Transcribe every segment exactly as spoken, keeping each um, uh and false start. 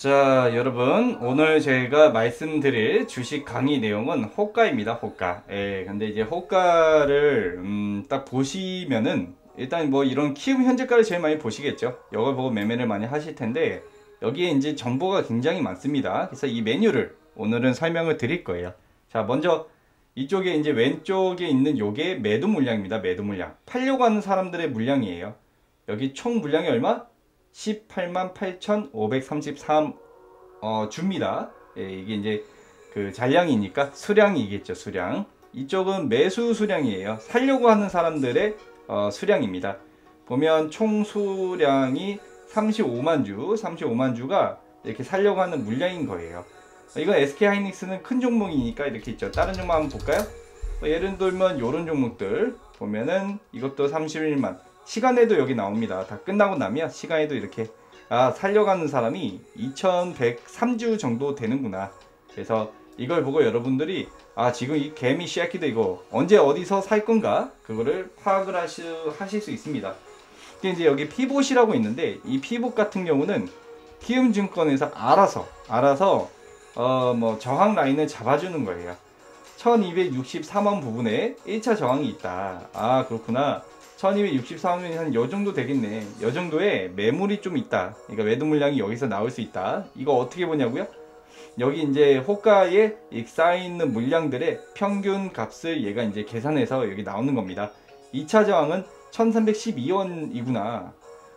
자, 여러분, 오늘 저희가 말씀드릴 주식 강의 내용은 호가입니다. 호가. 예, 근데 이제 호가를 음, 딱 보시면은 일단 뭐 이런 키움 현재가를 제일 많이 보시겠죠. 이걸 보고 매매를 많이 하실 텐데 여기에 이제 정보가 굉장히 많습니다. 그래서 이 메뉴를 오늘은 설명을 드릴 거예요. 자, 먼저 이쪽에 이제 왼쪽에 있는 요게 매도 물량입니다. 매도 물량. 팔려고 하는 사람들의 물량이에요. 여기 총 물량이 얼마? 십팔만 팔천오백삼십삼 어, 주입니다. 예, 이게 이제 그 잔량이니까 수량이겠죠. 수량. 이쪽은 매수 수량이에요. 살려고 하는 사람들의 어, 수량입니다. 보면 총 수량이 삼십오만 주, 삼십오만 주가 이렇게 살려고 하는 물량인 거예요. 이건 에스케이하이닉스는 큰 종목이니까 이렇게 있죠. 다른 종목 한번 볼까요? 예를 들면 이런 종목들 보면은 이것도 삼십일만. 시간에도 여기 나옵니다. 다 끝나고 나면 시간에도 이렇게 아 살려가는 사람이 이천백삼 주 정도 되는구나. 그래서 이걸 보고 여러분들이 아 지금 이 개미 새끼들 이거 언제 어디서 살 건가 그거를 파악을 하시, 하실 수 있습니다. 이제 여기 피봇이라고 있는데 이 피봇 같은 경우는 키움증권에서 알아서 알아서 어 뭐 저항 라인을 잡아주는 거예요. 천이백육십삼 원 부분에 일 차 저항이 있다. 아 그렇구나. 천이백육십삼 원이 한 요정도 되겠네. 요정도에 매물이 좀 있다. 그러니까 매도 물량이 여기서 나올 수 있다. 이거 어떻게 보냐고요? 여기 이제 호가에 쌓여있는 물량들의 평균 값을 얘가 이제 계산해서 여기 나오는 겁니다. 이 차 저항은 천삼백십이 원이구나.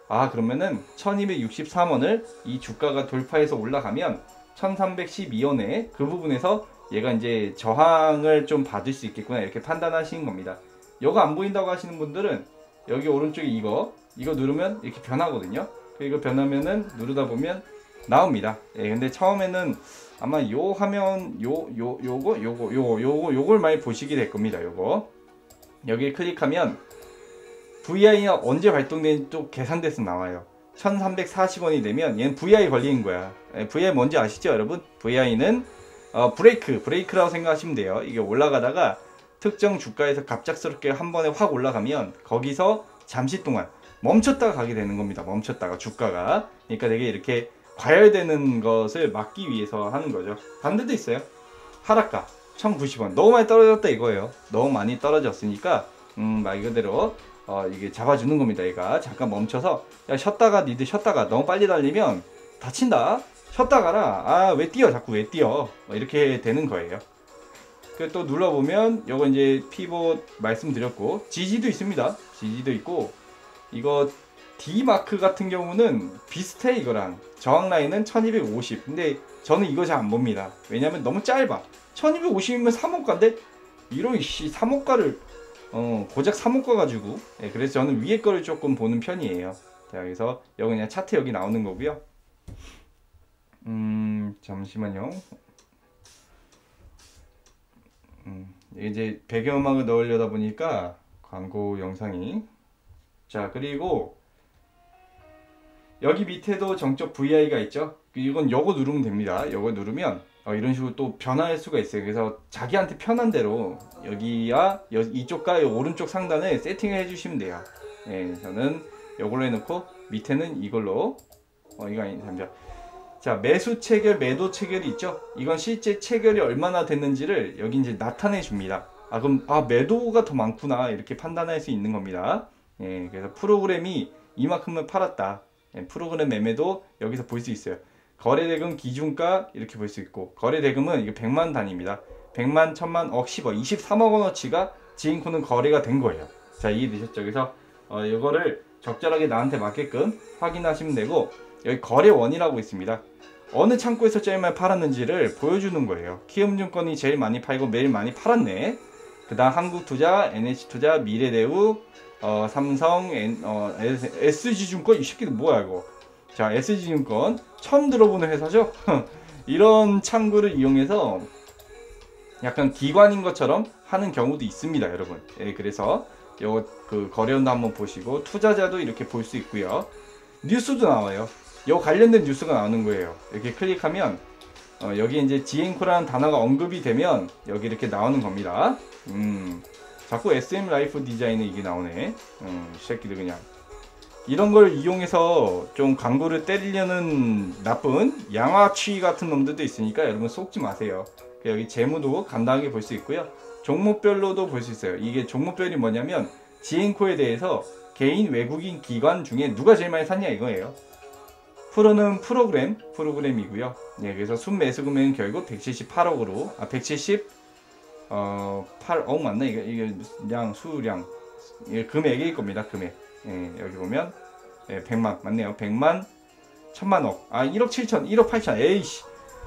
아 그러면은 천이백육십삼 원을 이 주가가 돌파해서 올라가면 천삼백십이 원에 그 부분에서 얘가 이제 저항을 좀 받을 수 있겠구나 이렇게 판단하시는 겁니다. 이거 안 보인다고 하시는 분들은 여기 오른쪽에 이거 이거 누르면 이렇게 변하거든요. 이거 변하면은 누르다 보면 나옵니다. 예, 근데 처음에는 아마 요 화면 요 요 요거 요거 요거 요거 요걸 많이 보시게 될 겁니다. 요거 여기 클릭하면 브이아이가 언제 발동된 쪽 계산돼서 나와요. 천삼백사십 원이 되면 얘는 브이아이 걸리는 거야. 예, 브이아이 뭔지 아시죠, 여러분? 브이아이는 어, 브레이크 브레이크라고 생각하시면 돼요. 이게 올라가다가 특정 주가에서 갑작스럽게 한 번에 확 올라가면 거기서 잠시 동안 멈췄다가 가게 되는 겁니다. 멈췄다가 주가가. 그러니까 되게 이렇게 과열되는 것을 막기 위해서 하는 거죠. 반대도 있어요. 하락가 천구십 원 너무 많이 떨어졌다 이거예요. 너무 많이 떨어졌으니까 음, 말 그대로 어, 이게 잡아주는 겁니다. 얘가 잠깐 멈춰서 야 쉬었다가 니들 쉬었다가 너무 빨리 달리면 다친다. 쉬었다가라. 아 왜 뛰어 자꾸 왜 뛰어 뭐 이렇게 되는 거예요. 그 또 눌러보면 요거 이제 피봇 말씀드렸고 지지도 있습니다. 지지도 있고 이거 D마크 같은 경우는 비슷해. 이거랑 저항라인은 천이백오십. 근데 저는 이거 잘 안 봅니다. 왜냐면 너무 짧아. 천이백오십이면 삼 호가인데 이런 씨 삼 호가를 어 고작 삼 호가 가지고 예, 그래서 저는 위에 거를 조금 보는 편이에요. 자 그래서 여기 그냥 차트 여기 나오는 거고요. 음 잠시만요. 음, 이제 배경음악을 넣으려다 보니까 광고 영상이 자 그리고 여기 밑에도 정적 브이아이가 있죠. 이건 요거 누르면 됩니다. 요거 누르면 어, 이런 식으로 또 변화할 수가 있어요. 그래서 자기한테 편한 대로 여기와 여, 이쪽과 이 오른쪽 상단에 세팅을 해주시면 돼요. 예, 저는 요걸로 해놓고 밑에는 이걸로 어 이거 아니 잠시만. 자 매수 체결 매도 체결이 있죠. 이건 실제 체결이 얼마나 됐는지를 여기 이제 나타내 줍니다. 아 그럼 아 매도가 더 많구나 이렇게 판단할 수 있는 겁니다. 예, 그래서 프로그램이 이만큼을 팔았다. 예, 프로그램 매매도 여기서 볼 수 있어요. 거래대금 기준가 이렇게 볼 수 있고 거래대금은 이게 백만 단위입니다. 백만 천만 억 십억 이십삼억 원어치가 지인코는 거래가 된 거예요. 자 이해되셨죠? 그래서 어, 이거를 적절하게 나한테 맞게끔 확인하시면 되고 여기 거래원이라고 있습니다. 어느 창고에서 제일 많이 팔았는지를 보여주는 거예요. 키움증권이 제일 많이 팔고 매일 많이 팔았네. 그 다음 한국투자, 엔에이치투자, 미래대우, 어, 삼성, N, 어, 에스지증권 이 새끼들 뭐야 이거. 자 에스지증권 처음 들어보는 회사죠. 이런 창구를 이용해서 약간 기관인 것처럼 하는 경우도 있습니다 여러분. 예, 그래서 요 그 거래원도 한번 보시고 투자자도 이렇게 볼 수 있고요. 뉴스도 나와요. 요 관련된 뉴스가 나오는 거예요. 이렇게 클릭하면 어, 여기 이제 지앤코라는 단어가 언급이 되면 여기 이렇게 나오는 겁니다. 음, 자꾸 에스엠 라이프 디자인에 이게 나오네. 음, 이 새끼들 그냥 이런 걸 이용해서 좀 광고를 때리려는 나쁜 양아치 같은 놈들도 있으니까 여러분 속지 마세요. 여기 재무도 간단하게 볼 수 있고요. 종목별로도 볼 수 있어요. 이게 종목별이 뭐냐면 지앤코에 대해서 개인 외국인 기관 중에 누가 제일 많이 샀냐 이거예요. 프로는 프로그램, 프로그램이고요. 네, 그래서 순매수금액은 결국 백칠십팔억으로, 아, 백칠십팔억 어, 맞나? 이게, 이게 량, 수량, 예, 금액일 겁니다. 금액. 예, 여기 보면 예, 백만, 맞네요. 백만, 천만억, 아, 일억 칠천, 일억 팔천, 에이씨.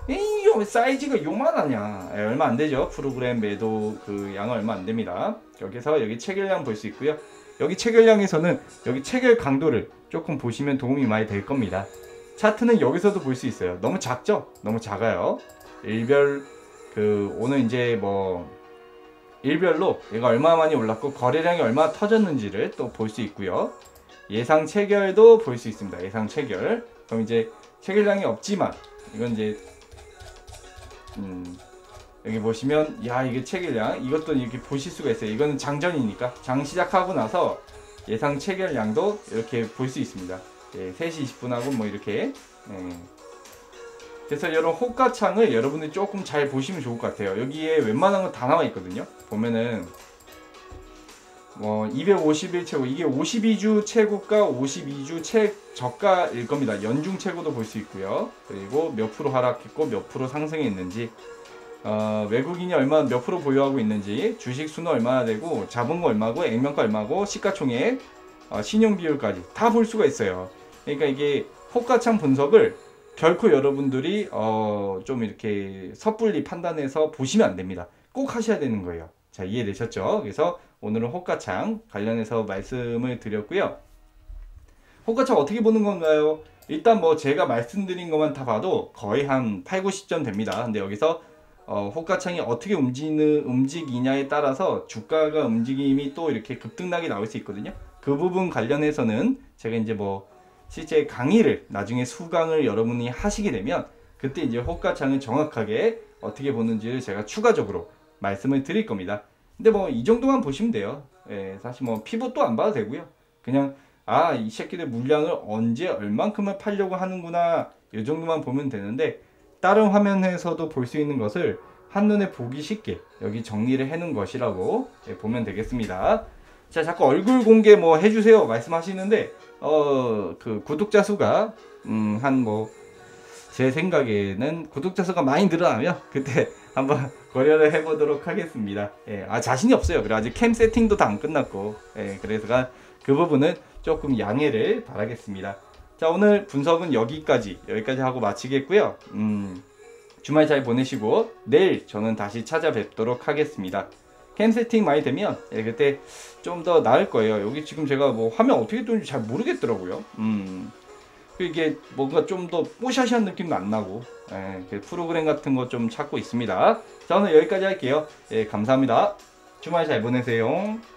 에이, 요 사이즈가 요만하냐. 예, 얼마 안 되죠. 프로그램 매도 그 양은 얼마 안 됩니다. 여기서 여기 체결량 볼 수 있고요. 여기 체결량에서는 여기 체결 강도를 조금 보시면 도움이 많이 될 겁니다. 차트는 여기서도 볼 수 있어요. 너무 작죠? 너무 작아요. 일별 그 오늘 이제 뭐 일별로 얘가 얼마 많이 올랐고 거래량이 얼마 터졌는지를 또 볼 수 있고요. 예상 체결도 볼 수 있습니다. 예상 체결. 그럼 이제 체결량이 없지만 이건 이제 음 여기 보시면 야 이게 체결량 이것도 이렇게 보실 수가 있어요. 이거는 장전이니까 장 시작하고 나서 예상 체결량도 이렇게 볼 수 있습니다. 예, 세 시 이십 분하고 뭐 이렇게 예. 그래서 이런 호가창을 여러분들이 조금 잘 보시면 좋을 것 같아요. 여기에 웬만한 건 다 나와 있거든요. 보면은 뭐 이백오십 일 최고, 이게 오십이 주 최고가, 오십이 주 최저가일 겁니다. 연중 최고도 볼 수 있고요. 그리고 몇 프로 하락했고 몇 프로 상승했는지, 어, 외국인이 얼마 몇 프로 보유하고 있는지, 주식 수는 얼마나 되고, 자본가 얼마고, 액면가 얼마고, 시가총액, 어, 신용비율까지 다 볼 수가 있어요. 그러니까 이게 호가창 분석을 결코 여러분들이 어, 좀 이렇게 섣불리 판단해서 보시면 안 됩니다. 꼭 하셔야 되는 거예요. 자, 이해되셨죠? 그래서 오늘은 호가창 관련해서 말씀을 드렸고요. 호가창 어떻게 보는 건가요? 일단 뭐 제가 말씀드린 것만 다 봐도 거의 한 팔, 구십 점 됩니다. 근데 여기서 어, 호가창이 어떻게 움직이는, 움직이냐에 따라서 주가가 움직임이 또 이렇게 급등락이 나올 수 있거든요. 그 부분 관련해서는 제가 이제 뭐 실제 강의를 나중에 수강을 여러분이 하시게 되면 그때 이제 호가창을 정확하게 어떻게 보는지를 제가 추가적으로 말씀을 드릴 겁니다. 근데 뭐 이 정도만 보시면 돼요. 예, 사실 뭐 피봇도 안 봐도 되고요. 그냥 아, 이 새끼들 물량을 언제 얼만큼을 팔려고 하는구나 이 정도만 보면 되는데 다른 화면에서도 볼 수 있는 것을 한눈에 보기 쉽게 여기 정리를 해놓은 것이라고 예, 보면 되겠습니다. 자, 자꾸 얼굴 공개 뭐 해주세요 말씀하시는데 어 그 구독자 수가 음 한 뭐 제 생각에는 구독자 수가 많이 늘어나면 그때 한번 고려를 해보도록 하겠습니다. 예, 아 자신이 없어요. 그래 아직 캠 세팅도 다 안 끝났고 예, 그래서 그 부분은 조금 양해를 바라겠습니다. 자, 오늘 분석은 여기까지 여기까지 하고 마치겠고요. 음 주말 잘 보내시고 내일 저는 다시 찾아뵙도록 하겠습니다. 캠 세팅 많이 되면 예, 그때 좀 더 나을 거예요. 여기 지금 제가 뭐 화면 어떻게 뜨는지 잘 모르겠더라고요. 음 이게 뭔가 좀 더 뽀샤시한 느낌도 안 나고 예, 프로그램 같은 거 좀 찾고 있습니다. 자, 오늘 여기까지 할게요. 예, 감사합니다. 주말 잘 보내세요.